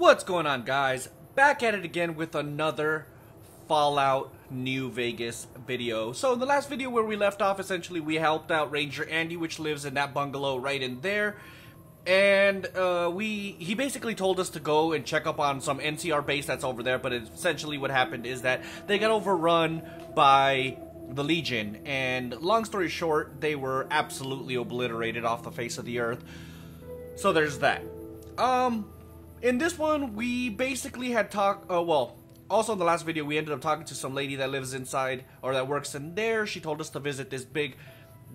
What's going on, guys? Back at it again with another Fallout New Vegas video. So in the last video where we left off, essentially we helped out Ranger Andy, which lives in that bungalow right in there, and he basically told us to go and check up on some NCR base that's over there. But essentially what happened is that they got overrun by the Legion, and long story short, they were absolutely obliterated off the face of the earth. So there's that. In this one, we basically had talked, also in the last video, we ended up talking to some lady that lives inside, or that works in there. She told us to visit this big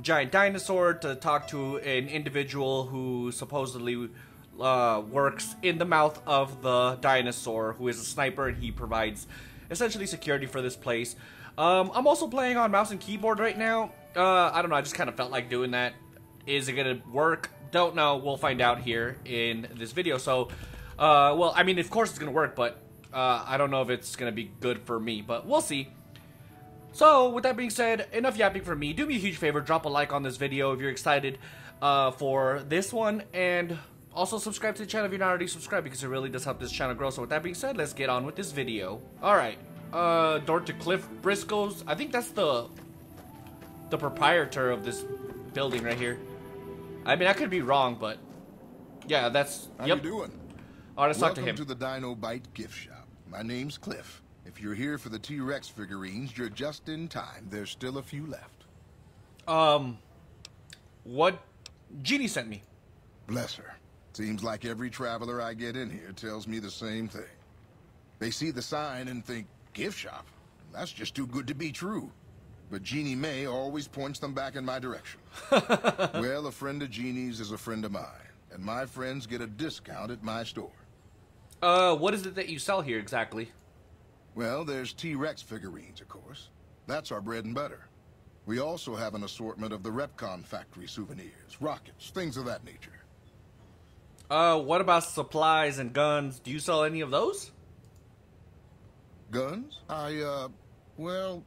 giant dinosaur, to talk to an individual who supposedly works in the mouth of the dinosaur, who is a sniper, and he provides essentially security for this place. I'm also playing on mouse and keyboard right now. I don't know, I just kind of felt like doing that. Is it gonna work? Don't know, we'll find out here in this video. So, well, I mean, of course it's gonna work, but I don't know if it's gonna be good for me, but we'll see. So, with that being said, enough yapping for me. Do me a huge favor, drop a like on this video if you're excited for this one, and also subscribe to the channel if you're not already subscribed, because it really does help this channel grow. So with that being said, let's get on with this video. Alright, door to Cliff Briscoe's. I think that's the proprietor of this building right here. I mean, I could be wrong, but yeah, that's... How you doing? Alright, let's talk to him. Welcome to the Dino Bite gift shop. My name's Cliff. If you're here for the T-Rex figurines, you're just in time. There's still a few left. What? Jeannie sent me. Bless her. Seems like every traveler I get in here tells me the same thing. They see the sign and think, gift shop? That's just too good to be true. But Jeannie May always points them back in my direction. Well, a friend of Jeannie's is a friend of mine, and my friends get a discount at my store. What is it that you sell here exactly? Well, there's T-Rex figurines, of course. That's our bread and butter. We also have an assortment of the REPCONN factory souvenirs, rockets, things of that nature. What about supplies and guns? Do you sell any of those? Guns? Well,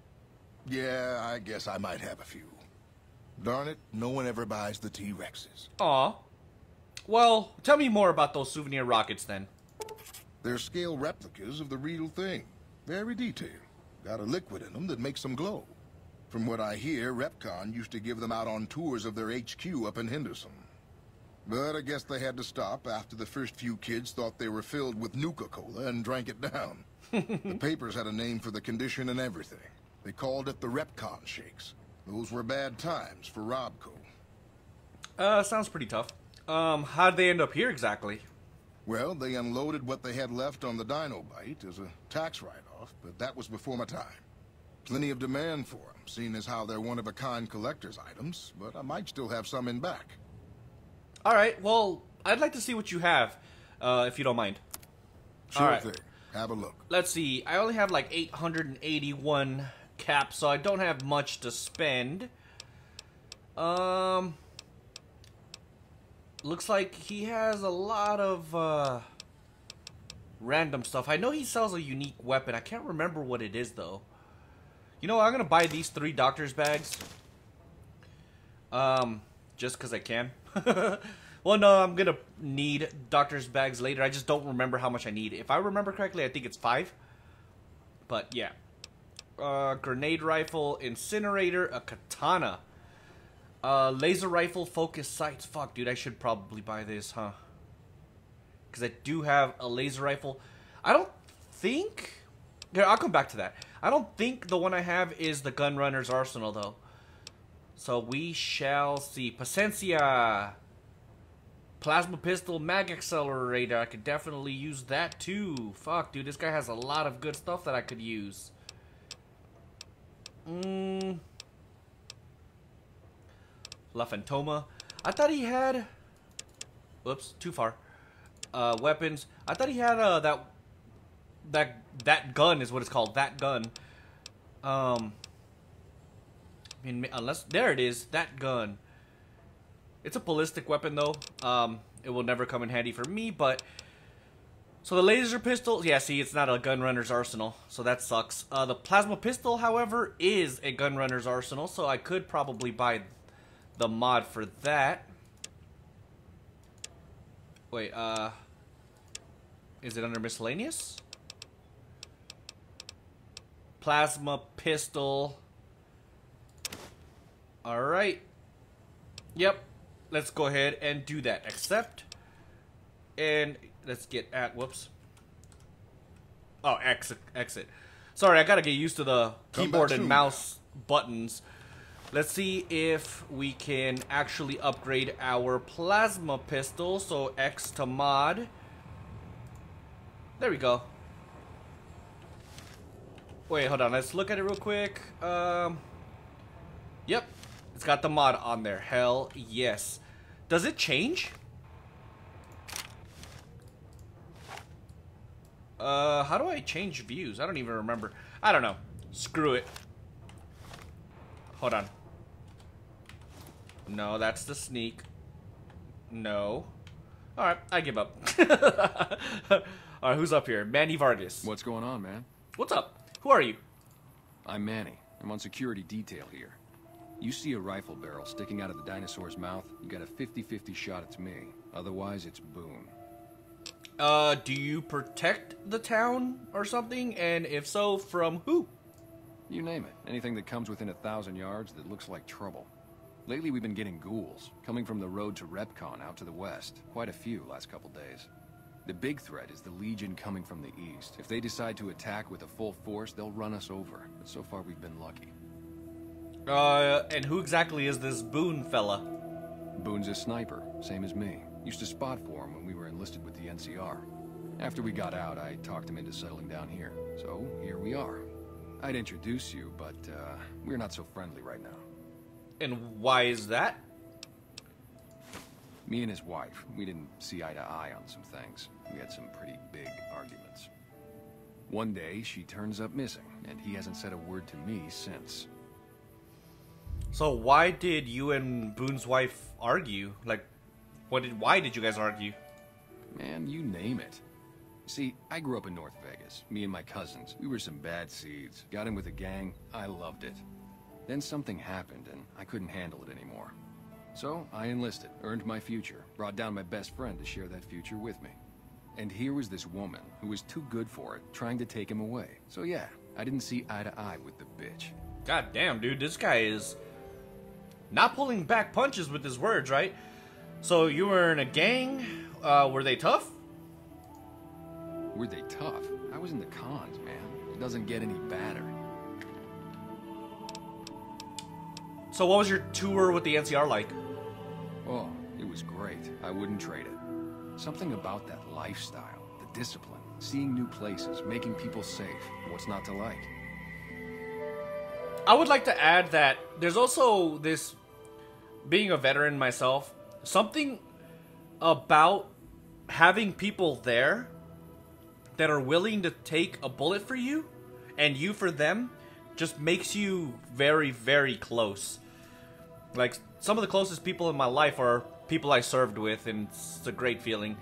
yeah, I guess I might have a few. Darn it, no one ever buys the T-Rexes. Aw. Well, tell me more about those souvenir rockets, then. They're scale replicas of the real thing. Very detailed. Got a liquid in them that makes them glow. From what I hear, REPCONN used to give them out on tours of their HQ up in Henderson. But I guess they had to stop after the first few kids thought they were filled with Nuka-Cola and drank it down. The papers had a name for the condition and everything. They called it the REPCONN Shakes. Those were bad times for Robco. Sounds pretty tough. How'd they end up here exactly? Well, they unloaded what they had left on the Dino Bite as a tax write-off, but that was before my time. Plenty of demand for them, seeing as how they're one-of-a-kind collector's items, but I might still have some in back. Alright, well, I'd like to see what you have, if you don't mind. Sure right. Thing. Have a look. Let's see, I only have like 881 caps, so I don't have much to spend. Looks like he has a lot of random stuff. I know he sells a unique weapon. I can't remember what it is, though. You know, I'm going to buy these 3 doctor's bags. Just because I can. Well, no, I'm going to need doctor's bags later. I just don't remember how much I need. If I remember correctly, I think it's 5. But, yeah. Grenade rifle, incinerator, a katana. Laser rifle, focus sights. Fuck, dude, I should probably buy this, huh? Because I do have a laser rifle. I don't think... Here, I'll come back to that. I don't think the one I have is the Gunrunners Arsenal, though. So we shall see. Pacencia! Plasma pistol, mag accelerator. I could definitely use that, too. Fuck, dude, this guy has a lot of good stuff that I could use. La Fantoma. I thought he had... Whoops, too far. Weapons. I thought he had that gun is what it's called. That gun. I mean, unless... There it is. That gun. It's a ballistic weapon, though. It will never come in handy for me, but... So the laser pistol... Yeah, see, it's not a Gunrunner's Arsenal, so that sucks. The plasma pistol, however, is a Gunrunner's Arsenal, so I could probably buy... the mod for that. Wait, Is it under miscellaneous? Plasma pistol. Alright. Yep. Let's go ahead and do that. Accept. And let's get at... Whoops. Oh, exit. Exit. Sorry, I gotta get used to the keyboard and mouse buttons. Let's see if we can actually upgrade our plasma pistol. So X to mod. There we go. Wait, hold on. Let's look at it real quick. Yep. It's got the mod on there. Hell yes. Does it change? How do I change views? I don't even remember. I don't know. Screw it. Hold on. No, that's the sneak. No. Alright, I give up. Alright, who's up here? Manny Vargas. What's going on, man? What's up? Who are you? I'm Manny. I'm on security detail here. You see a rifle barrel sticking out of the dinosaur's mouth, you got a 50-50 shot it's me. Otherwise, it's Boone. Do you protect the town or something? And if so, from who? You name it. Anything that comes within 1,000 yards that looks like trouble. Lately we've been getting ghouls, coming from the road to REPCONN out to the west. Quite a few last couple days. The big threat is the Legion coming from the east. If they decide to attack with a full force, they'll run us over. But so far we've been lucky. And who exactly is this Boone fella? Boone's a sniper, same as me. Used to spot for him when we were enlisted with the NCR. After we got out, I talked him into settling down here. So, here we are. I'd introduce you, but we're not so friendly right now. And why is that? Me and his wife, we didn't see eye to eye on some things. We had some pretty big arguments. One day, she turns up missing, and he hasn't said a word to me since. So why did you and Boone's wife argue? Like, why did you guys argue? Man, you name it. See, I grew up in North Vegas, me and my cousins. We were some bad seeds. Got in with a gang. I loved it. Then something happened, and I couldn't handle it anymore. So I enlisted, earned my future, brought down my best friend to share that future with me. And here was this woman, who was too good for it, trying to take him away. So yeah, I didn't see eye to eye with the bitch. God damn, dude, this guy is... not pulling back punches with his words, right? So you were in a gang. Were they tough? Were they tough? I was in the cons, man. It doesn't get any badder. So what was your tour with the NCR like? Oh, it was great. I wouldn't trade it. Something about that lifestyle, the discipline, seeing new places, making people safe. What's not to like? I would like to add that there's also this, being a veteran myself, something about having people there that are willing to take a bullet for you and you for them just makes you very, very close. Like, some of the closest people in my life are people I served with, and it's a great feeling.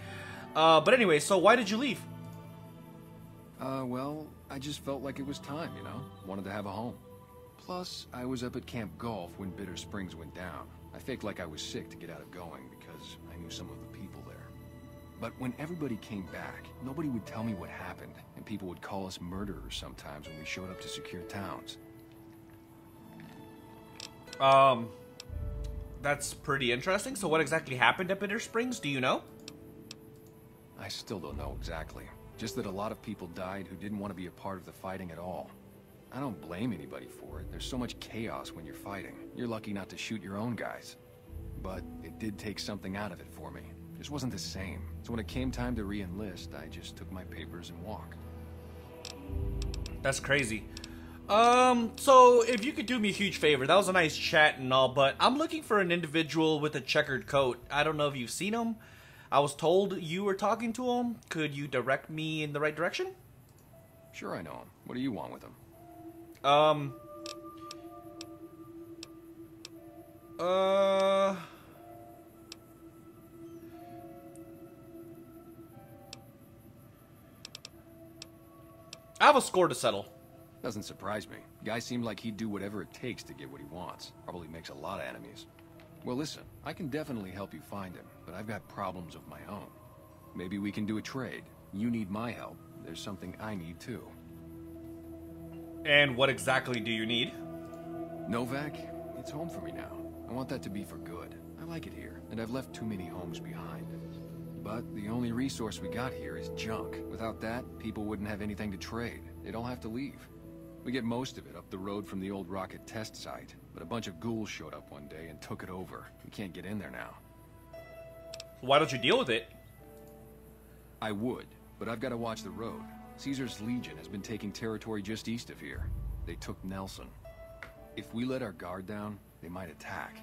But anyway, so why did you leave? Well, I just felt like it was time, you know? Wanted to have a home. Plus, I was up at Camp Golf when Bitter Springs went down. I faked like I was sick to get out of going because I knew some of the people there. But when everybody came back, nobody would tell me what happened, and people would call us murderers sometimes when we showed up to secure towns. That's pretty interesting. So what exactly happened at Bitter Springs? Do you know? I still don't know exactly. Just that a lot of people died who didn't want to be a part of the fighting at all. I don't blame anybody for it. There's so much chaos when you're fighting. You're lucky not to shoot your own guys. But it did take something out of it for me. It just wasn't the same. So when it came time to re-enlist, I just took my papers and walked. That's crazy. So if you could do me a huge favor, that was a nice chat and all, but I'm looking for an individual with a checkered coat. I don't know if you've seen him. I was told you were talking to him. Could you direct me in the right direction? Sure, I know him. What do you want with him? I have a score to settle. Doesn't surprise me. Guy seemed like he'd do whatever it takes to get what he wants. Probably makes a lot of enemies. Well, listen, I can definitely help you find him, but I've got problems of my own. Maybe we can do a trade. You need my help. There's something I need too. And what exactly do you need? Novac? It's home for me now. I want that to be for good. I like it here, and I've left too many homes behind. But the only resource we got here is junk. Without that, people wouldn't have anything to trade. They'd all have to leave. We get most of it up the road from the old rocket test site, but a bunch of ghouls showed up one day and took it over. We can't get in there now. Why don't you deal with it? I would, but I've got to watch the road. Caesar's Legion has been taking territory just east of here. They took Nelson. If we let our guard down, they might attack.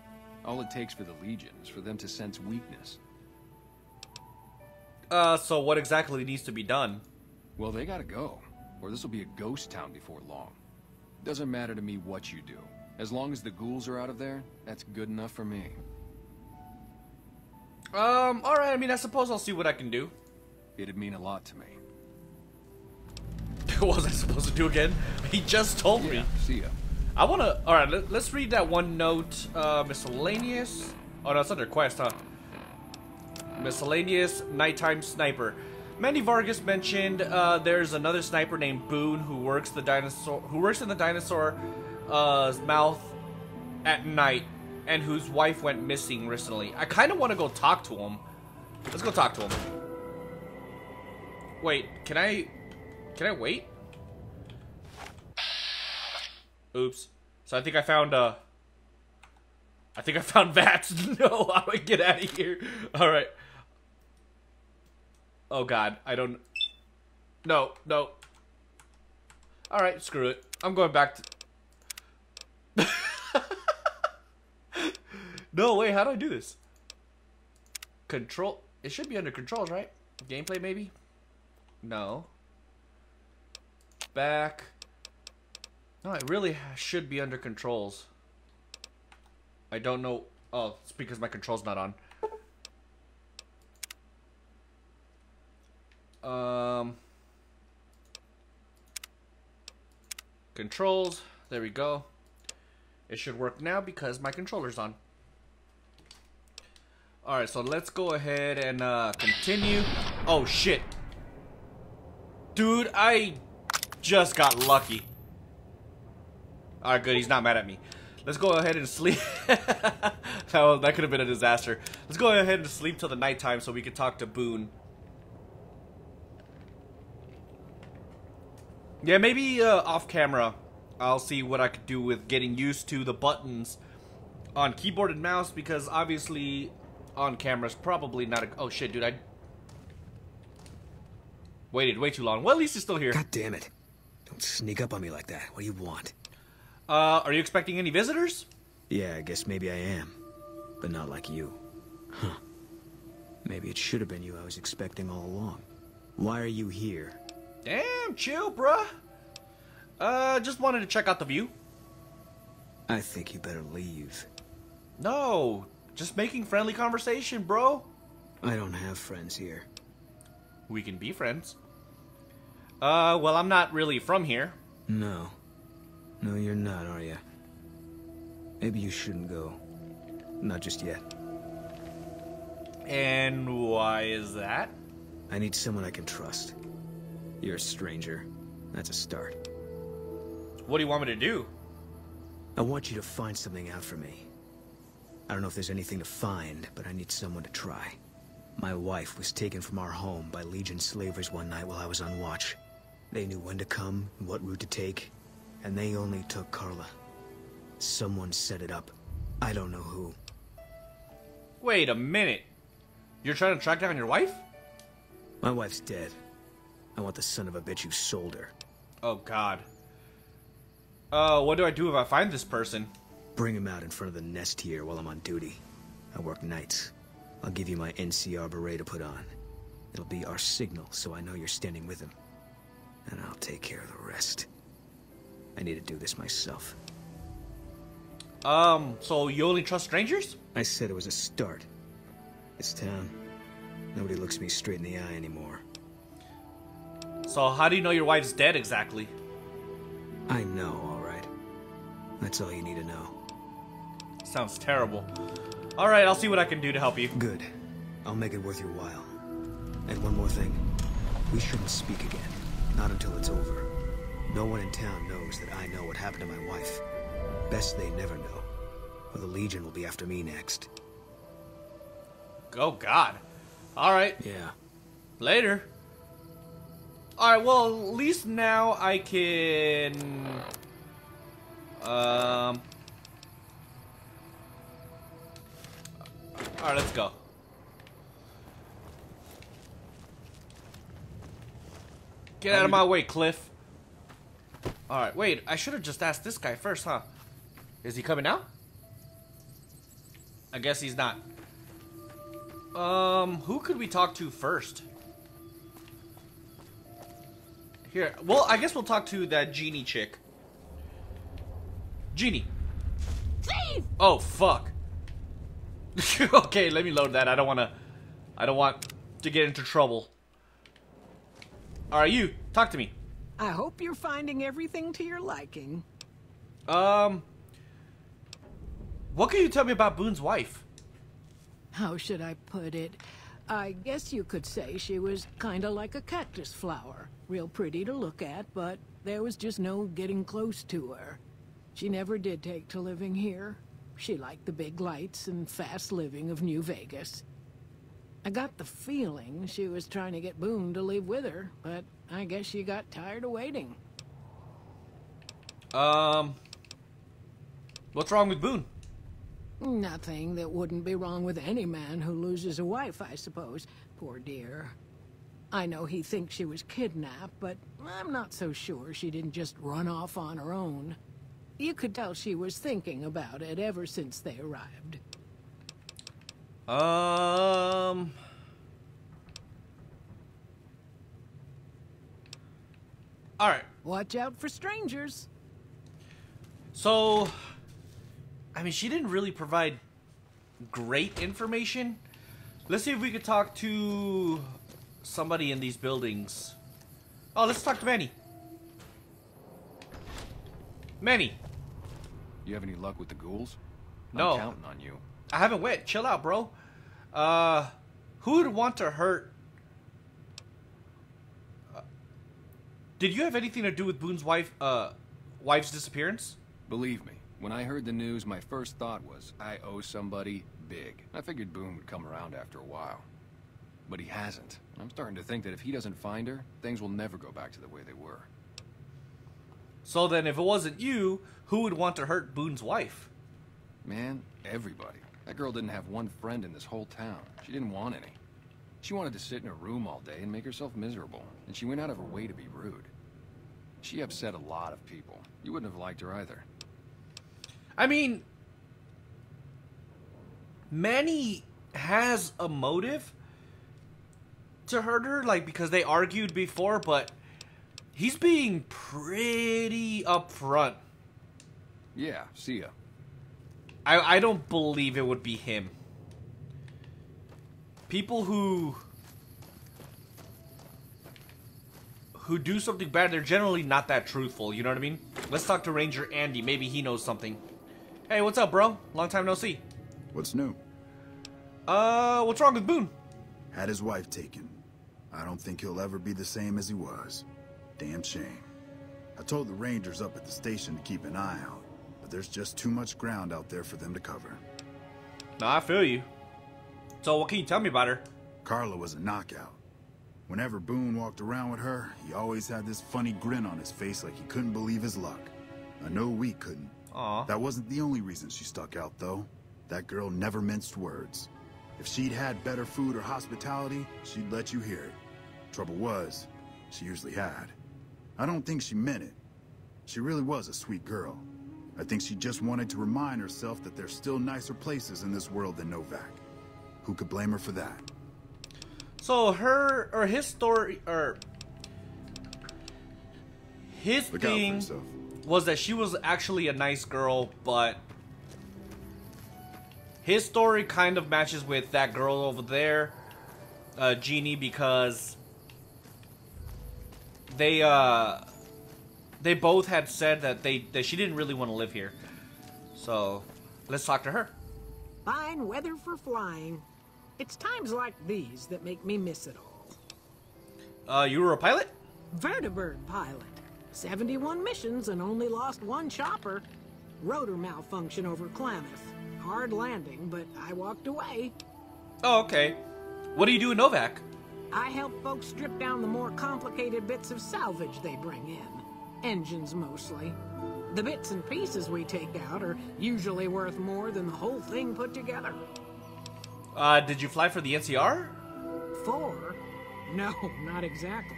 All it takes for the Legion is for them to sense weakness. So what exactly needs to be done? Well, they gotta go, or this will be a ghost town before long. Doesn't matter to me what you do. As long as the ghouls are out of there, that's good enough for me. Alright, I mean, I suppose I'll see what I can do. It'd mean a lot to me. What was I supposed to do again? He just told me. See ya. I wanna... Alright, let's read that one note. Miscellaneous... Oh, no, it's under quest, huh? Miscellaneous nighttime sniper. Manny Vargas mentioned there's another sniper named Boone who works the dinosaur... who works in the dinosaur's mouth at night and whose wife went missing recently. I kinda wanna go talk to him. Let's go talk to him. Wait, can I... Can I wait? Oops. So I think I found, Vats. No, how do I get out of here? Alright. Oh god, I don't... No, no. Alright, screw it. I'm going back to... No, wait, how do I do this? Control... It should be under controls, right? Gameplay, maybe? No. Back... No, it really should be under controls. I don't know. Oh, it's because my control's not on. Controls. There we go. It should work now because my controller's on. Alright, so let's go ahead and continue. Oh, shit. Dude, I just got lucky. Alright, good. He's not mad at me. Let's go ahead and sleep. That could have been a disaster. Let's go ahead and sleep till the nighttime so we can talk to Boone. Yeah, maybe off camera, I'll see what I could do with getting used to the buttons on keyboard and mouse, because obviously on camera's probably not a... Oh shit, dude, I waited way too long. Well, at least he's still here. God damn it. Don't sneak up on me like that. What do you want? Are you expecting any visitors? Yeah, I guess maybe I am. But not like you. Huh. Maybe it should have been you I was expecting all along. Why are you here? Damn, chill, bruh. Just wanted to check out the view. I think you better leave. No, just making friendly conversation, bro. I don't have friends here. We can be friends. Well, I'm not really from here. No. No, you're not, are you? Maybe you shouldn't go. Not just yet. And why is that? I need someone I can trust. You're a stranger. That's a start. What do you want me to do? I want you to find something out for me. I don't know if there's anything to find, but I need someone to try. My wife was taken from our home by Legion slavers one night while I was on watch. They knew when to come and what route to take. And they only took Carla. Someone set it up. I don't know who. Wait a minute. You're trying to track down your wife? My wife's dead. I want the son of a bitch who sold her. Oh, God. What do I do if I find this person? Bring him out in front of the nest here while I'm on duty. I work nights. I'll give you my NCR beret to put on. It'll be our signal, so I know you're standing with him. And I'll take care of the rest. I need to do this myself. So you only trust strangers? I said it was a start. This town. Nobody looks me straight in the eye anymore. So how do you know your wife's dead exactly? I know, alright. That's all you need to know. Sounds terrible. Alright, I'll see what I can do to help you. Good. I'll make it worth your while. And one more thing. We shouldn't speak again. Not until it's over. No one in town knows that I know what happened to my wife. Best they never know. Or the Legion will be after me next. Oh, God. Alright. Yeah. Later. Alright, well, at least now I can... Alright, let's go. Get out of my way, Cliff. Alright, wait. I should have just asked this guy first, huh? Is he coming out? I guess he's not. Who could we talk to first? Here. Well, I guess we'll talk to that Jeannie chick. Jeannie. Please! Oh, fuck. Okay, let me load that. I don't want to get into trouble. Alright, you. Talk to me. I hope you're finding everything to your liking. What can you tell me about Boone's wife? How should I put it? I guess you could say she was kind of like a cactus flower. Real pretty to look at, but there was just no getting close to her. She never did take to living here. She liked the big lights and fast living of New Vegas. I got the feeling she was trying to get Boone to leave with her, but I guess she got tired of waiting. What's wrong with Boone? Nothing that wouldn't be wrong with any man who loses a wife, I suppose. Poor dear. I know he thinks she was kidnapped, but I'm not so sure she didn't just run off on her own. You could tell she was thinking about it ever since they arrived. All right. Watch out for strangers. So, I mean, she didn't really provide great information. Let's see if we could talk to somebody in these buildings. Oh, let's talk to Manny. Manny. You have any luck with the ghouls? No. I'm counting on you. I haven't went. Chill out, bro. Who would want to hurt? Did you have anything to do with Boone's wife's disappearance? Believe me, when I heard the news, my first thought was, I owe somebody big. I figured Boone would come around after a while. But he hasn't. I'm starting to think that if he doesn't find her, things will never go back to the way they were. So then, if it wasn't you, who would want to hurt Boone's wife? Man, everybody. That girl didn't have one friend in this whole town. She didn't want any. She wanted to sit in her room all day and make herself miserable, and she went out of her way to be rude. She upset a lot of people. You wouldn't have liked her either. I mean, Manny has a motive to hurt her, like, because they argued before, but he's being pretty upfront. Yeah, see ya. I don't believe it would be him. People who do something bad, they're generally not that truthful, you know what I mean? Let's talk to Ranger Andy. Maybe he knows something. Hey, what's up, bro? Long time no see. What's new? What's wrong with Boone? Had his wife taken. I don't think he'll ever be the same as he was. Damn shame. I told the Rangers up at the station to keep an eye out. But there's just too much ground out there for them to cover. Nah, I feel you. So what can you tell me about her? Carla was a knockout. Whenever Boone walked around with her, he always had this funny grin on his face like he couldn't believe his luck. I know we couldn't. Aww. That wasn't the only reason she stuck out, though. That girl never minced words. If she'd had better food or hospitality, she'd let you hear it. Trouble was, she usually had. I don't think she meant it. She really was a sweet girl. I think she just wanted to remind herself that there's still nicer places in this world than Novac. Who could blame her for that? So her or his story or his thing was that she was actually a nice girl, but his story kind of matches with that girl over there, Jeannie, because they both had said that she didn't really want to live here. So, let's talk to her. Fine weather for flying. It's times like these that make me miss it all. You were a pilot? VertiBird pilot. 71 missions and only lost one chopper. Rotor malfunction over Klamath. Hard landing, but I walked away. Oh, okay. What do you do in Novac? I help folks strip down the more complicated bits of salvage they bring in. Engines, mostly. The bits and pieces we take out are usually worth more than the whole thing put together. Did you fly for the NCR? For? No, not exactly.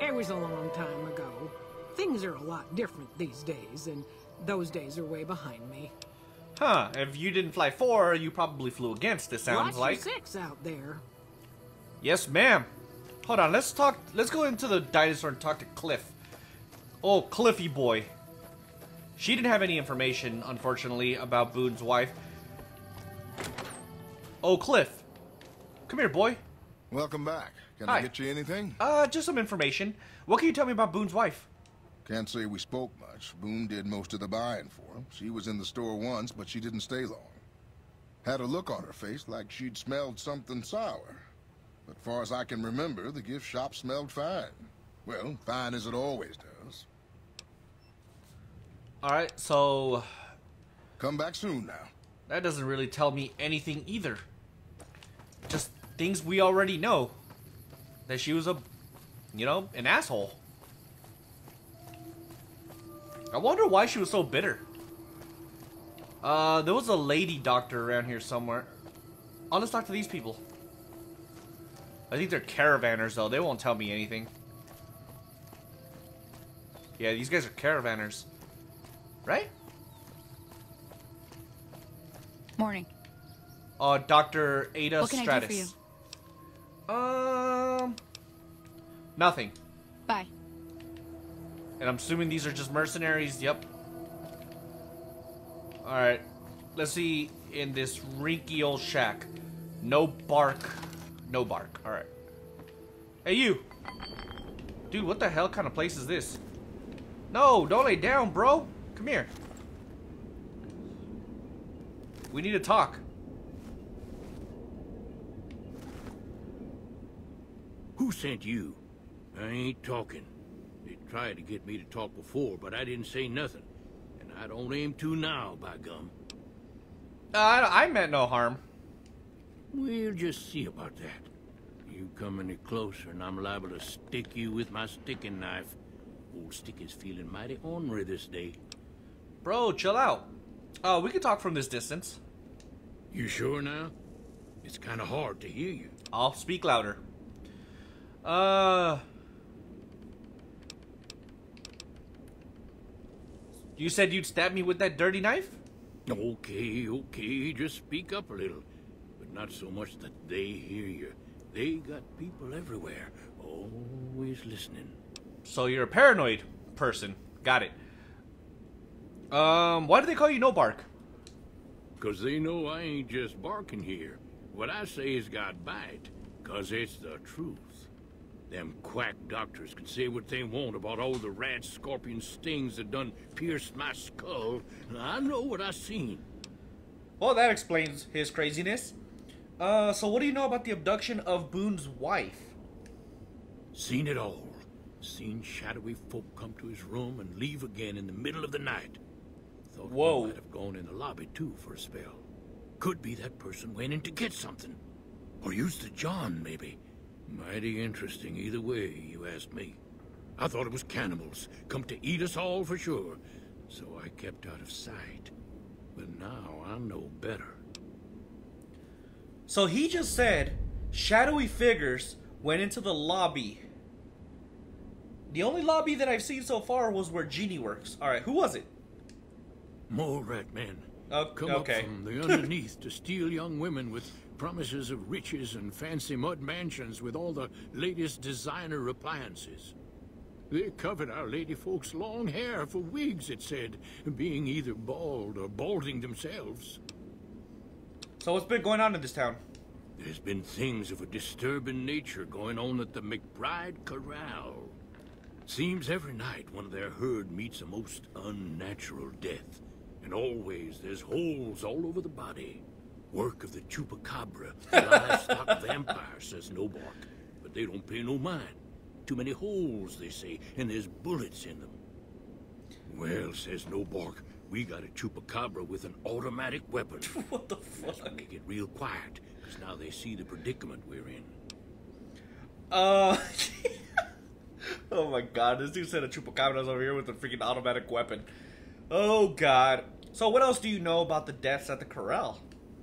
It was a long time ago. Things are a lot different these days, and those days are way behind me. Huh, if you didn't fly for, you probably flew against, it sounds like. Watch your six out there. Yes, ma'am. Hold on, let's go into the dinosaur and talk to Cliff. Oh, Cliffy boy. She didn't have any information, unfortunately, about Boone's wife. Oh, Cliff. Come here, boy. Welcome back. Can I get you anything? Just some information. What can you tell me about Boone's wife? Can't say we spoke much. Boone did most of the buying for him. She was in the store once, but she didn't stay long. Had a look on her face like she'd smelled something sour. But far as I can remember, the gift shop smelled fine. Well, fine as it always does. Alright, so... Come back soon now. That doesn't really tell me anything either. Just things we already know. That she was a, you know, an asshole. I wonder why she was so bitter. There was a lady doctor around here somewhere. Oh, let's talk to these people. I think they're caravanners, though. They won't tell me anything. Yeah, these guys are caravanners. Right? Morning. Dr. Ada Stratus. What can I do for you? Nothing. Bye. And I'm assuming these are just mercenaries. Yep. Alright. Let's see in this rinky old shack. No bark. No bark. Alright. Hey, you. Dude, what the hell kind of place is this? No, don't lay down, bro. Come here. We need to talk. Who sent you? I ain't talking. They tried to get me to talk before, but I didn't say nothing. And I don't aim to now, by gum. I meant no harm. We'll just see about that. You come any closer and I'm liable to stick you with my sticking knife. Old Stick is feeling mighty ornery this day. Bro, chill out. We can talk from this distance. You sure now? It's kind of hard to hear you. I'll speak louder. You said you'd stab me with that dirty knife? Okay, okay, just speak up a little. But not so much that they hear you. They got people everywhere, always listening. So you're a paranoid person. Got it. Why do they call you No Bark? Because they know I ain't just barking here. What I say is got bite, because it's the truth. Them quack doctors can say what they want about all the rat scorpion stings that done pierced my skull, and I know what I seen. Well, that explains his craziness. So what do you know about the abduction of Boone's wife? Seen it all. Seen shadowy folk come to his room and leave again in the middle of the night. Thought we might have gone in the lobby too for a spell. Could be that person went in to get something. Or used the John, maybe. Mighty interesting either way, you asked me. I thought it was cannibals, come to eat us all for sure. So I kept out of sight. But now I know better. So he just said, shadowy figures went into the lobby. The only lobby that I've seen so far was where Jeannie works. Alright, who was it? More rat men. Come up from the underneath to steal young women with promises of riches and fancy mud mansions with all the latest designer appliances. They covered our lady folks' long hair for wigs, it said, being either bald or balding themselves. So what's been going on in this town? There's been things of a disturbing nature going on at the McBride Corral. Seems every night one of their herd meets a most unnatural death. And always there's holes all over the body. Work of the chupacabra, livestock vampire, says No Bark. But they don't pay no mind. Too many holes, they say, and there's bullets in them. Well, says No Bark, we got a chupacabra with an automatic weapon. What the fuck? That's when they get real quiet, because now they see the predicament we're in. Oh my god, this dude said a chupacabra's over here with a freaking automatic weapon. Oh god. So what else do you know about the deaths at the corral?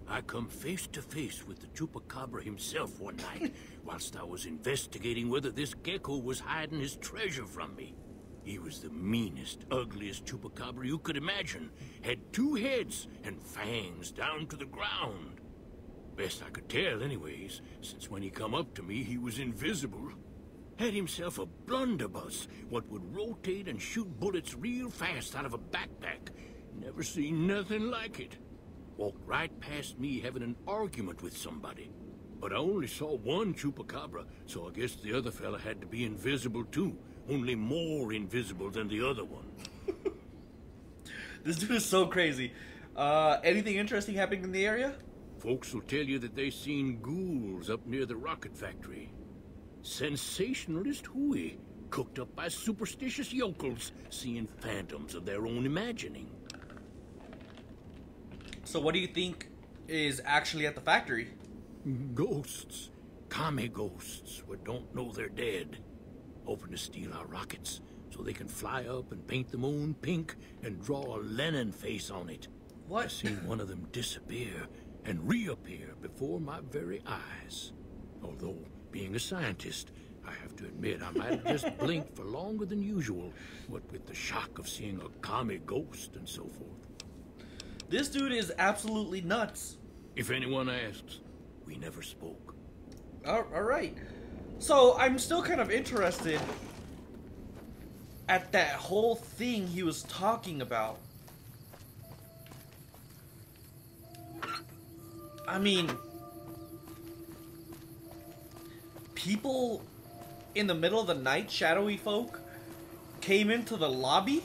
I come face to face with the chupacabra himself one night, whilst I was investigating whether this gecko was hiding his treasure from me. He was the meanest, ugliest chupacabra you could imagine. Had two heads and fangs down to the ground. Best I could tell anyways, since when he come up to me, he was invisible. Had himself a blunderbuss, what would rotate and shoot bullets real fast out of a backpack. Never seen nothing like it. Walked right past me having an argument with somebody. But I only saw one chupacabra, so I guess the other fella had to be invisible too. Only more invisible than the other one. This dude is so crazy. Anything interesting happening in the area? Folks will tell you that they seen ghouls up near the rocket factory. Sensationalist hooey, cooked up by superstitious yokels, seeing phantoms of their own imagining. So what do you think is actually at the factory? Ghosts. Commie ghosts, who don't know they're dead. Hoping to steal our rockets, so they can fly up and paint the moon pink and draw a Lenin face on it. What? I seen one of them disappear and reappear before my very eyes. Although, being a scientist, I have to admit I might have just blinked for longer than usual, what with the shock of seeing a commie ghost and so forth. This dude is absolutely nuts. If anyone asks, we never spoke. Alright. So, I'm still kind of interested at that whole thing he was talking about. I mean, people in the middle of the night, shadowy folk, came into the lobby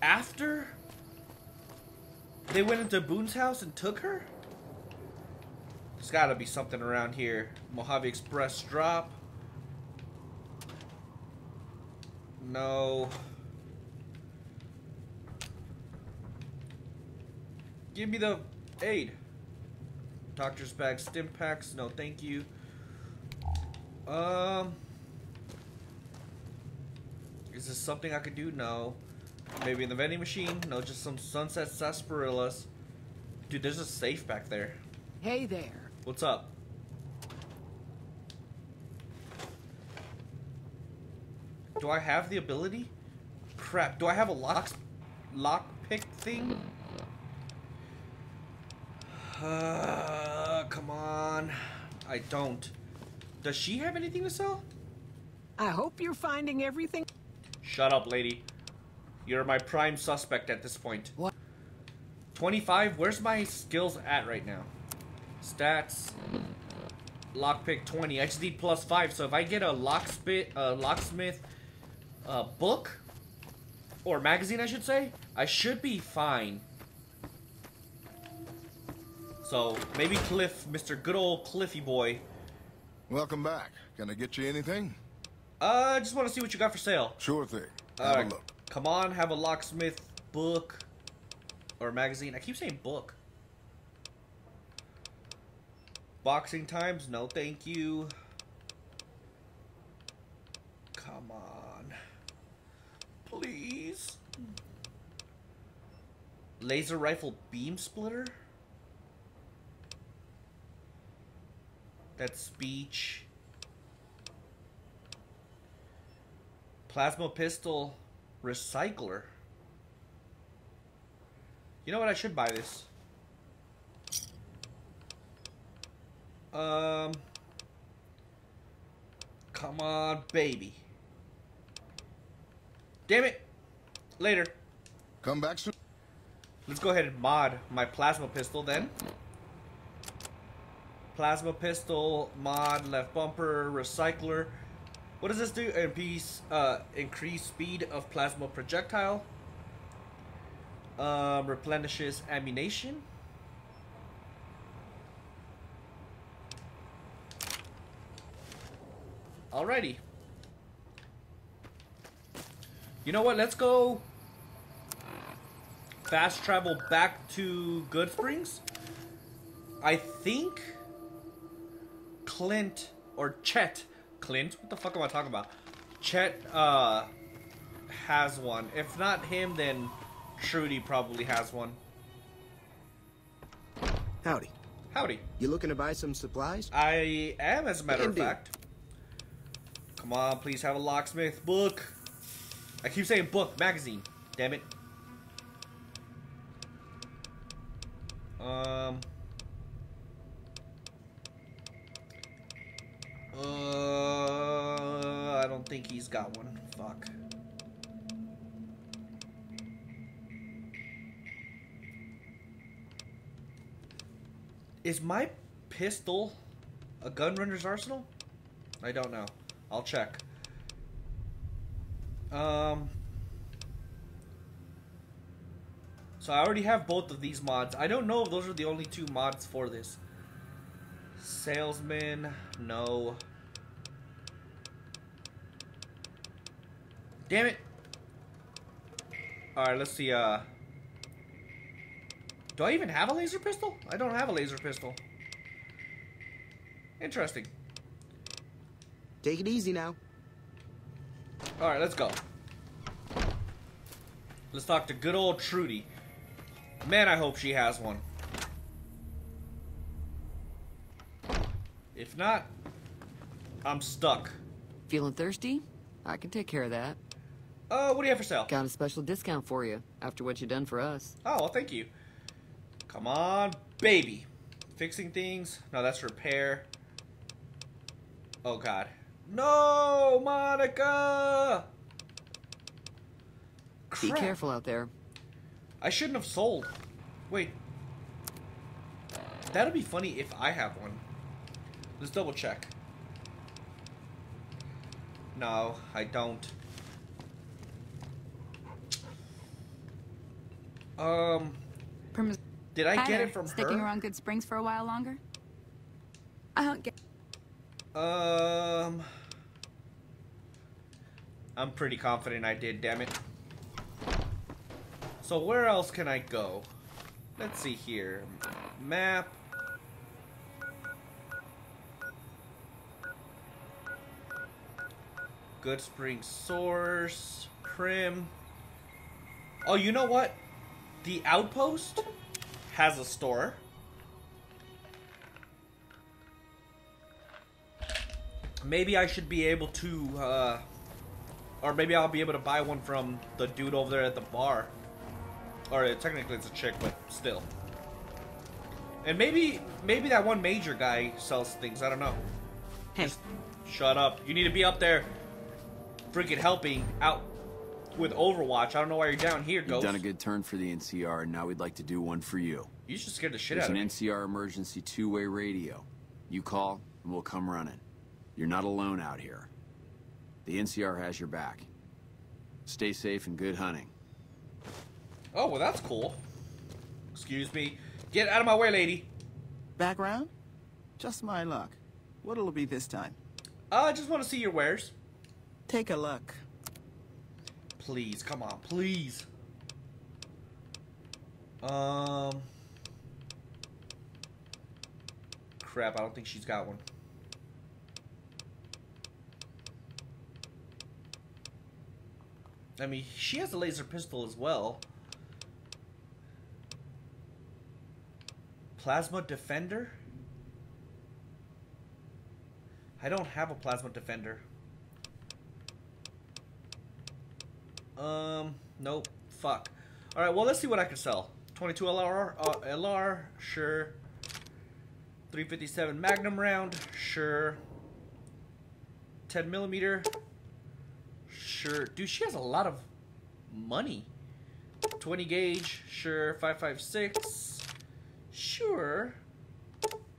after they went into Boone's house and took her? There's gotta be something around here. Mojave Express drop. No. Give me the aid. Doctor's bag, stim packs. No, thank you. Is this something I could do? No. Maybe in the vending machine? No, just some Sunset Sarsaparillas. Dude, there's a safe back there. Hey there. What's up? Do I have the ability? Crap, do I have a lockpick thing? Come on. I don't. Does she have anything to sell? I hope you're finding everything. Shut up, lady. You're my prime suspect at this point. What? 25, where's my skills at right now? Stats, lockpick 20. I just need +5. So if I get a locksmith book or magazine, I should say, I should be fine. So maybe Cliff, Mr. Good Old Cliffy Boy. Welcome back. Can I get you anything? I just want to see what you got for sale. Sure thing. Have a look. Come on, have a locksmith book or magazine. I keep saying book. Boxing times, no thank you. Come on. Please. Laser rifle beam splitter? That's speech. Plasma pistol recycler. You know what? I should buy this. Come on, baby. Damn it. Later. Come back soon. Let's go ahead and mod my plasma pistol then. Plasma pistol, mod, left bumper, recycler. What does this do? Increase speed of plasma projectile. Replenishes ammunition. Alrighty. You know what? Let's go fast travel back to Good Springs. I think Clint or Chet. Clint? What the fuck am I talking about? Chet has one. If not him, then Trudy probably has one. Howdy. Howdy. You looking to buy some supplies? I am, as a matter of fact. Come on, please have a locksmith book. I keep saying book, magazine. Damn it. I don't think he's got one. Fuck. Is my pistol a Gunrunners Arsenal? I don't know. I'll check. So I already have both of these mods. I don't know if those are the only two mods for this. Salesman, no. Damn it. All right, let's see. Do I even have a laser pistol? I don't have a laser pistol. Interesting. Take it easy now. All right, let's go. Let's talk to good old Trudy. Man, I hope she has one. If not, I'm stuck. Feeling thirsty? I can take care of that. What do you have for sale? Got a special discount for you after what you done for us. Oh, well, thank you. Come on, baby. Fixing things. No, that's repair. Oh, God. No, Monica! Crap. Be careful out there. I shouldn't have sold. Wait. That'll be funny if I have one. Let's double check. No, I don't. Did I get it from her? Sticking around Good Springs for a while longer? I don't get. I'm pretty confident I did, damn it. So where else can I go? Let's see here. Map. Good Springs source. Primm. Oh, you know what? The outpost has a store. Maybe I should be able to, or maybe I'll be able to buy one from the dude over there at the bar. Or technically it's a chick, but still. And maybe that one major guy sells things. I don't know. Hey. Just shut up. You need to be up there freaking helping out with Overwatch. I don't know why you're down here, Ghost. You've done a good turn for the NCR, and now we'd like to do one for you. You should scare the shit out of me. There's an NCR emergency two-way radio. You call, and we'll come running. You're not alone out here. The NCR has your back. Stay safe and good hunting. Oh, well, that's cool. Excuse me. Get out of my way, lady. Background? Just my luck. What'll it be this time? I just want to see your wares. Take a look. Please, come on, please. Crap, I don't think she's got one. I mean, she has a laser pistol as well. Plasma Defender? I don't have a Plasma Defender. Nope. Fuck. Alright, well, let's see what I can sell. 22 LR, sure. 357 Magnum round, sure. 10 millimeter. Sure. Dude, she has a lot of money. 20 gauge, sure. 5.56, sure. I'm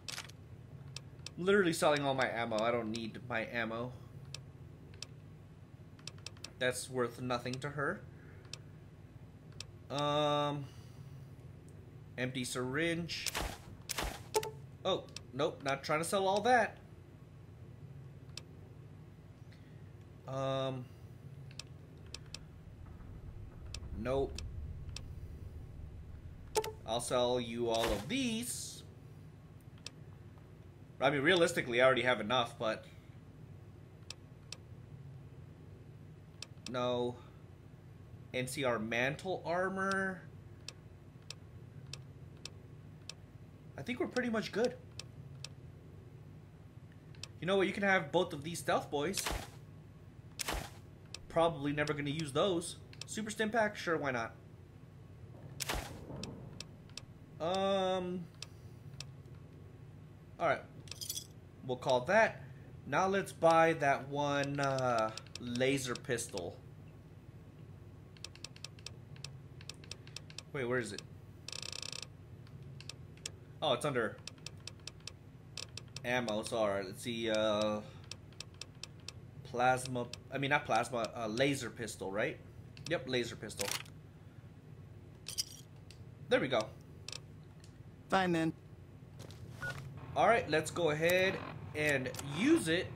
literally selling all my ammo. I don't need my ammo. That's worth nothing to her. Empty syringe. Oh, nope, not trying to sell all that. Nope. I'll sell you all of these. I mean, realistically, I already have enough, but... No. NCR mantle armor. I think we're pretty much good. You know what? You can have both of these stealth boys. Probably never going to use those. Super stim pack? Sure, why not? Alright. We'll call that. Now let's buy that one laser pistol. Wait, where is it? Oh, it's under ammo. So, alright, let's see. Plasma. I mean, not plasma. Laser pistol, right? Yep, laser pistol. There we go. Fine then. Alright, let's go ahead and use it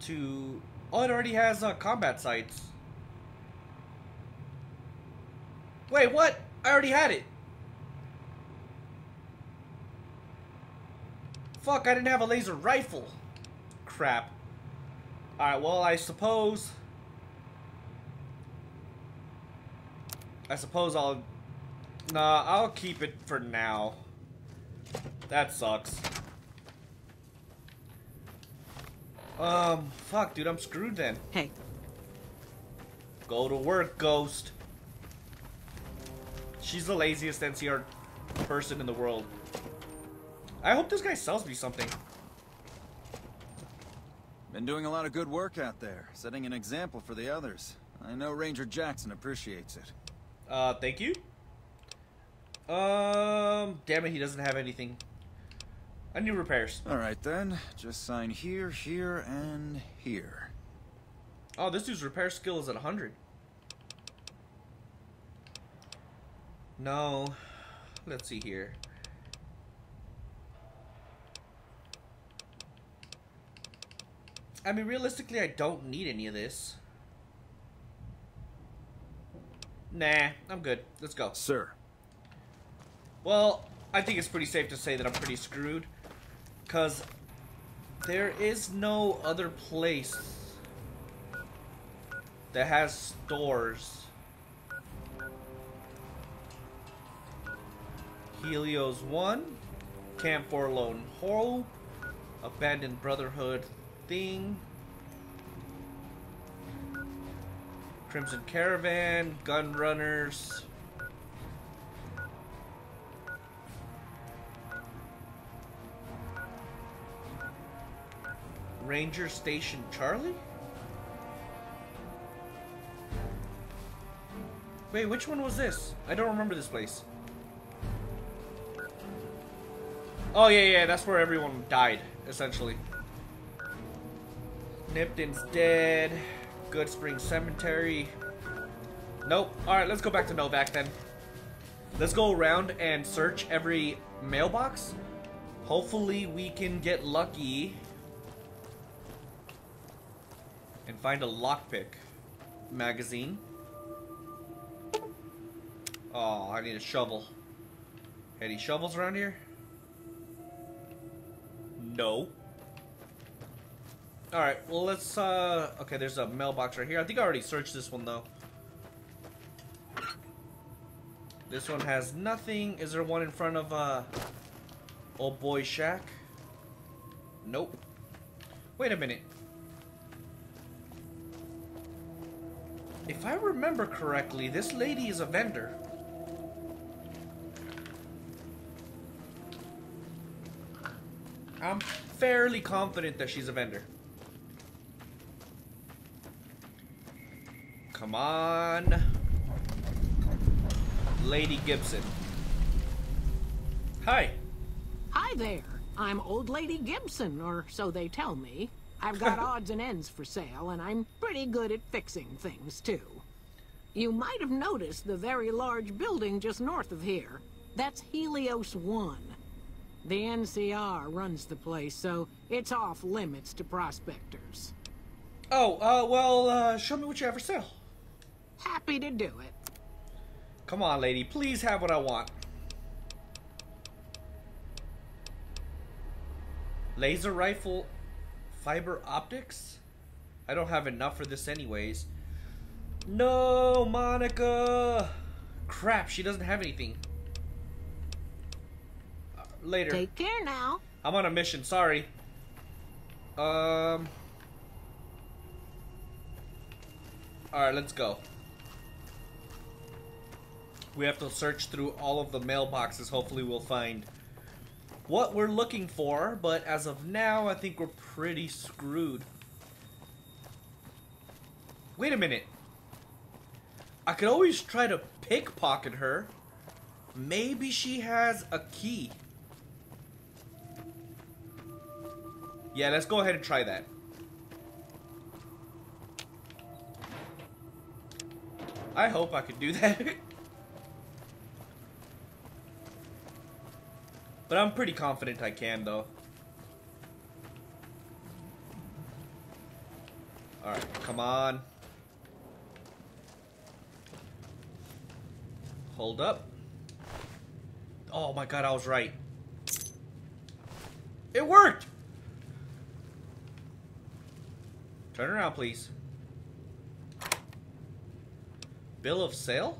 to... Oh, it already has combat sights. Wait, what? I already had it. Fuck, I didn't have a laser rifle. Crap. Alright, well, I suppose I'll... Nah, I'll keep it for now. That sucks. Fuck, dude, I'm screwed then. Hey. Go to work, Ghost. She's the laziest NCR person in the world. I hope this guy sells me something. Been doing a lot of good work out there, setting an example for the others. I know Ranger Jackson appreciates it. Thank you. Damn it, he doesn't have anything. I need repairs. Alright then, just sign here, here, and here. Oh, this dude's repair skill is at 100. No. Let's see here. I mean, realistically, I don't need any of this. Nah, I'm good. Let's go. Sir. Well, I think it's pretty safe to say that I'm pretty screwed, because there is no other place that has stores. Helios One, Camp Forlorn Hope, Abandoned Brotherhood thing, Crimson Caravan, Gunrunners. Ranger Station Charlie? Wait, which one was this? I don't remember this place. Oh, yeah, that's where everyone died, essentially. Nipton's dead. Good Spring Cemetery. Nope. Alright, let's go back to Novac then. Let's go around and search every mailbox. Hopefully we can get lucky and find a lockpick magazine. Oh, I need a shovel. Any shovels around here? No. Alright, well let's, okay, there's a mailbox right here. I think I already searched this one though. This one has nothing. Is there one in front of, old boy shack? Nope. Wait a minute. If I remember correctly, this lady is a vendor. I'm fairly confident that she's a vendor. Come on. Lady Gibson. Hi. Hi there. I'm Old Lady Gibson, or so they tell me. I've got odds and ends for sale, and I'm pretty good at fixing things, too. You might have noticed the very large building just north of here. That's Helios One. The NCR runs the place, so it's off limits to prospectors. Oh, show me what you have for sale. Happy to do it. Come on, lady. Please have what I want. Laser rifle, fiber optics? I don't have enough for this anyways. No, Monica. Crap, she doesn't have anything. Later. Take care now. I'm on a mission, sorry. Alright, let's go. We have to search through all of the mailboxes. Hopefully we'll find what we're looking for, but as of now, I think we're pretty screwed. Wait a minute. I could always try to pickpocket her. Maybe she has a key. Yeah, let's go ahead and try that. I hope I could do that. But I'm pretty confident I can, though. Alright, come on. Hold up. Oh my god, I was right. It worked! Turn around, please. Bill of sale?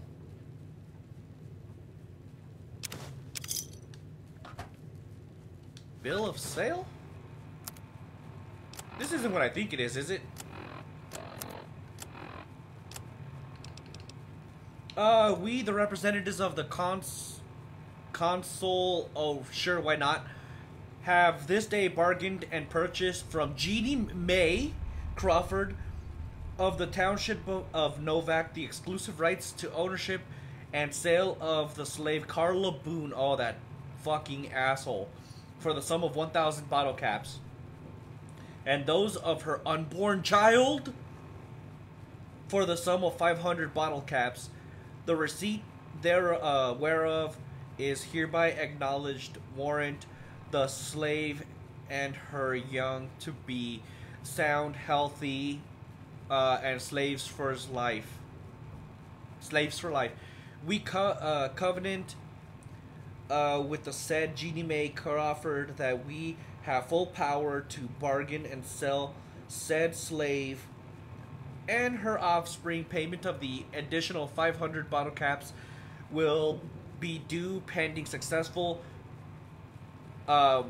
Bill of sale? This isn't what I think it is it? We, the representatives of the consul, oh sure, why not, have this day bargained and purchased from Jeannie May Crawford of the township of Novac the exclusive rights to ownership and sale of the slave Carla Boone, oh that fucking asshole, for the sum of 1,000 bottle caps, and those of her unborn child for the sum of 500 bottle caps. The receipt whereof is hereby acknowledged. Warrant the slave and her young to be sound, healthy, and slaves for his life. Slaves for life. We covenant with the said Jeannie May Crawford that we have full power to bargain and sell said slave and her offspring. Payment of the additional 500 bottle caps will be due pending successful oh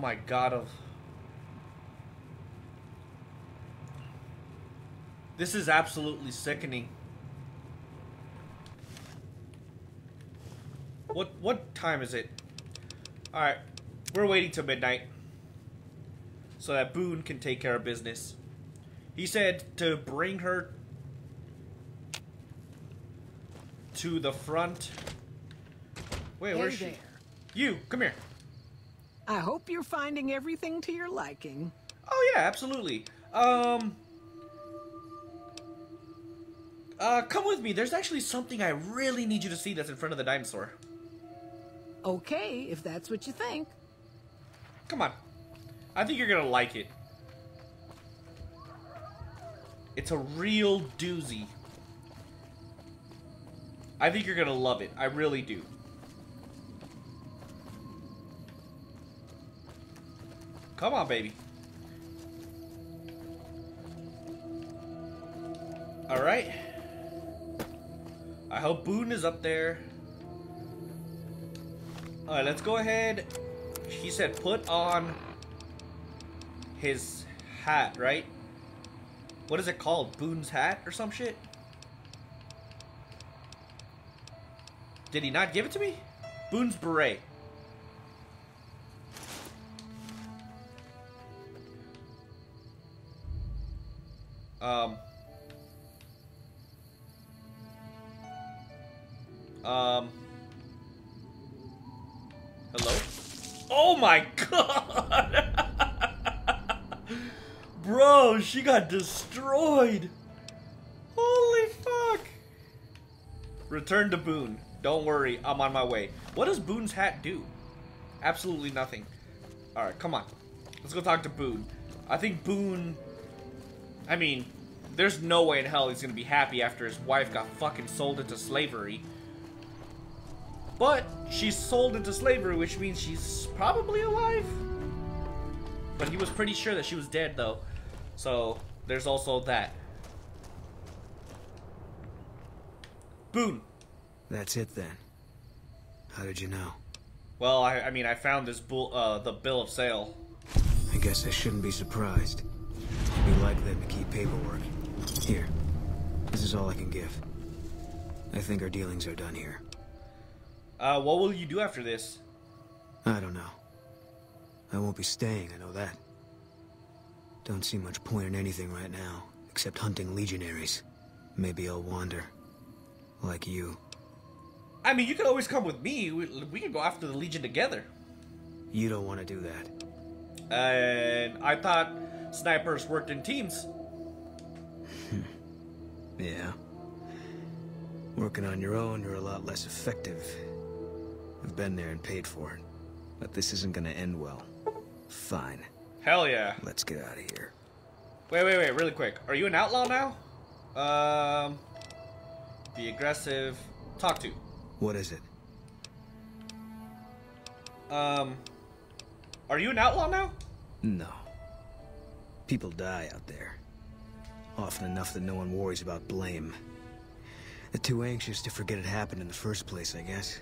my god of this is absolutely sickening. What time is it? Alright, we're waiting till midnight so that Boone can take care of business. He said to bring her to the front. Wait, hey, where's she? You, come here. I hope you're finding everything to your liking. Oh yeah, absolutely. Come with me. There's actually something I really need you to see that's in front of the dinosaur. Okay, if that's what you think. Come on. I think you're gonna like it. It's a real doozy. I think you're gonna love it. I really do. Come on, baby. Alright. I hope Boone is up there. Alright, let's go ahead. He said put on his hat, right? What is it called? Boone's hat or some shit? Did he not give it to me? Boone's beret. Hello? Oh my god! Bro, she got destroyed. Holy fuck. Return to Boone. Don't worry, I'm on my way. What does Boone's hat do? Absolutely nothing. Alright, come on. Let's go talk to Boone. I think Boone I mean, there's no way in hell he's gonna be happy after his wife got fucking sold into slavery. But she's sold into slavery, which means she's probably alive. But he was pretty sure that she was dead, though. So, there's also that. Boone. That's it, then. How did you know? Well, I mean, I found this the bill of sale. I guess I shouldn't be surprised. It'd be like them to keep paperwork. Here. This is all I can give. I think our dealings are done here. What will you do after this? I don't know. I won't be staying, I know that. Don't see much point in anything right now, except hunting legionaries. Maybe I'll wander. Like you. I mean, you can always come with me. We can go after the Legion together. You don't want to do that. And I thought snipers worked in teams. Yeah. Working on your own, you're a lot less effective. I've been there and paid for it. But this isn't gonna end well. Fine. Hell yeah. Let's get out of here. Wait, really quick. Are you an outlaw now? Be aggressive. Talk to. What is it? Are you an outlaw now? No. People die out there. Often enough that no one worries about blame. They're too anxious to forget it happened in the first place, I guess.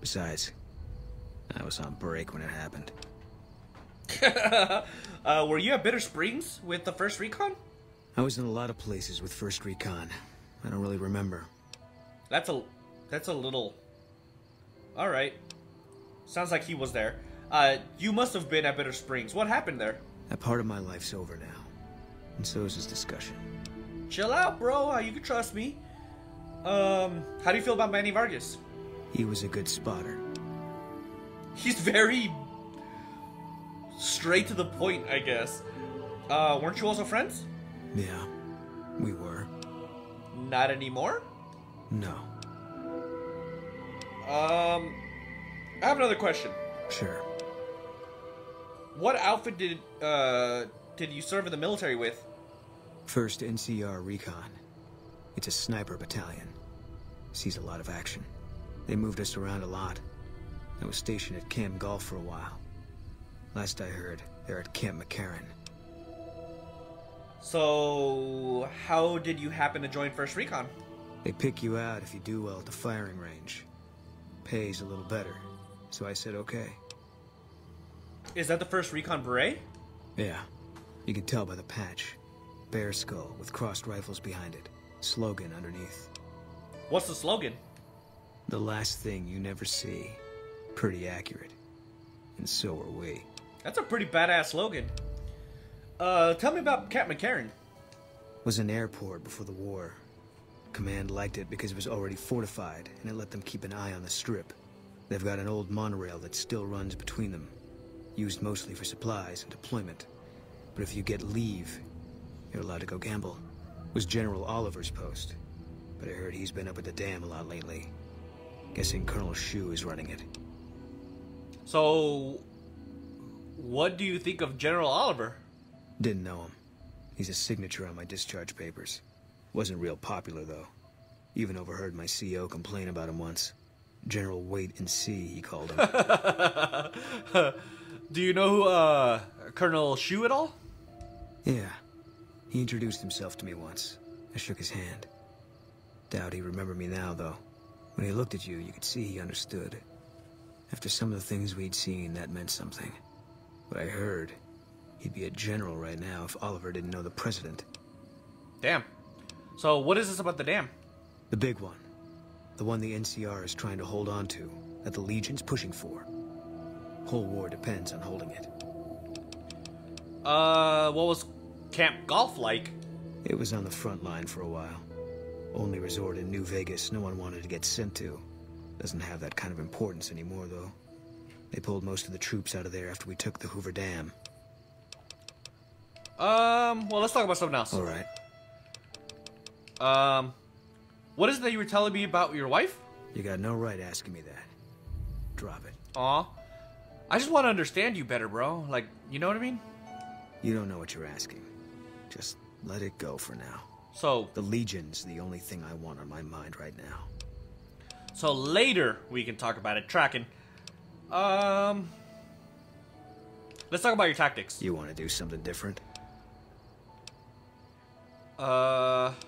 Besides, I was on break when it happened. Were you at Bitter Springs with the First Recon? I was in a lot of places with First Recon. I don't really remember. That's a little... Alright. Sounds like he was there. You must have been at Bitter Springs. What happened there? That part of my life's over now. And so is this discussion. Chill out, bro. You can trust me. How do you feel about Manny Vargas? He was a good spotter. He's very straight to the point, I guess. Weren't you also friends? Yeah, we were. Not anymore? No. I have another question. Sure. What outfit did you serve in the military with? First NCR Recon. It's a sniper battalion. Sees a lot of action. They moved us around a lot. I was stationed at Camp Golf for a while. Last I heard, they're at Camp McCarran. So, how did you happen to join First Recon? They pick you out if you do well at the firing range. Pays a little better, so I said okay. Is that the First Recon Beret? Yeah. You can tell by the patch. Bear skull with crossed rifles behind it. Slogan underneath. What's the slogan? The last thing you never see. Pretty accurate. And so are we. That's a pretty badass slogan. Tell me about Camp McCarran. Was an airport before the war. Command liked it because it was already fortified, and it let them keep an eye on the strip. They've got an old monorail that still runs between them. Used mostly for supplies and deployment. But if you get leave, you're allowed to go gamble. It was General Oliver's post. But I heard he's been up at the dam a lot lately. Guessing Colonel Hsu is running it. So, what do you think of General Oliver? Didn't know him. He's a signature on my discharge papers. Wasn't real popular, though. Even overheard my CO complain about him once. General Wait and See, he called him. Do you know Colonel Hsu at all? Yeah. He introduced himself to me once. I shook his hand. Doubt he remembered me now, though. When he looked at you, you could see he understood. After some of the things we'd seen, that meant something. But I heard he'd be a general right now if Oliver didn't know the president. Damn. So what is this about the dam? The big one. The one the NCR is trying to hold on to, that the Legion's pushing for. Whole war depends on holding it. What was Camp Golf like? It was on the front line for a while. Only resort in New Vegas no one wanted to get sent to. Doesn't have that kind of importance anymore, though. They pulled most of the troops out of there after we took the Hoover Dam. Well, let's talk about something else. All right. What is it that you were telling me about your wife? You got no right asking me that. Drop it. Aw. I just want to understand you better, bro. Like, you know what I mean? You don't know what you're asking. Just Let it go for now. So the Legion's the only thing I want on my mind right now. So later we can talk about it. Tracking. Let's talk about your tactics. You want to do something different? Let's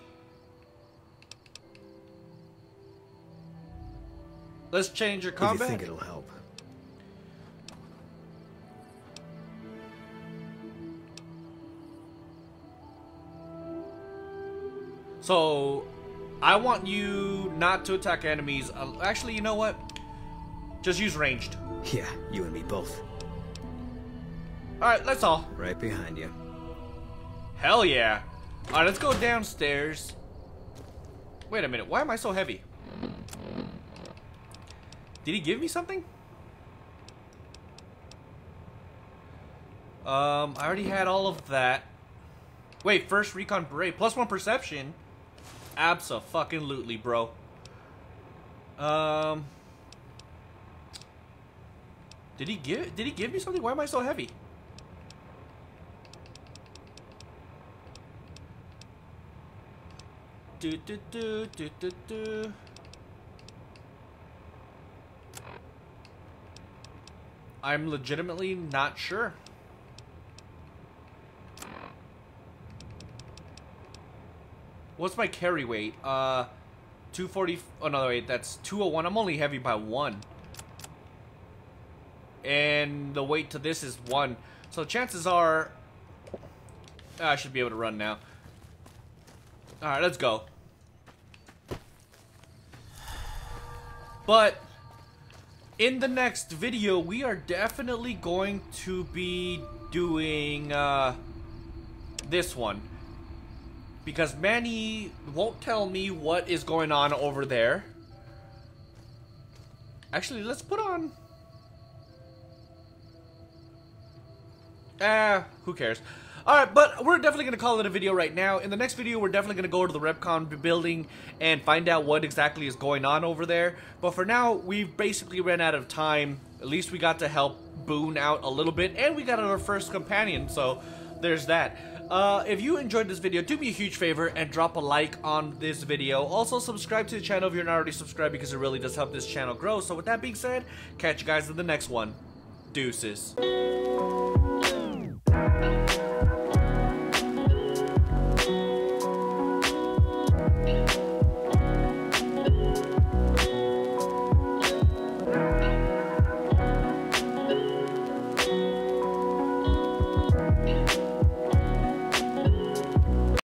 change your combat. Do you think it'll help? So, I want you not to attack enemies. Actually, you know what? Just use ranged. Yeah, you and me both. Alright, that's all. Right behind you. Hell yeah. Alright, let's go downstairs. Wait a minute, why am I so heavy? Did he give me something? I already had all of that. Wait, first recon parade. +1 perception? Abso-fucking-lutely, bro. Did he give me something? Why am I so heavy? I'm legitimately not sure. What's my carry weight? 240. Oh no, wait, that's 201. I'm only heavy by 1. And the weight to this is 1. So chances are I should be able to run now. Alright, let's go. But in the next video, we are definitely going to be doing this one. Because Manny won't tell me what is going on over there. Actually, let's put on... who cares? Alright, but we're definitely going to call it a video right now. In the next video, we're definitely going to go to the REPCONN building and find out what exactly is going on over there. But for now, we've basically ran out of time. At least we got to help Boone out a little bit. And we got our first companion, so there's that. If you enjoyed this video, do me a huge favor and drop a like on this video. Also, subscribe to the channel if you're not already subscribed because it really does help this channel grow. So with that being said, catch you guys in the next one. Deuces.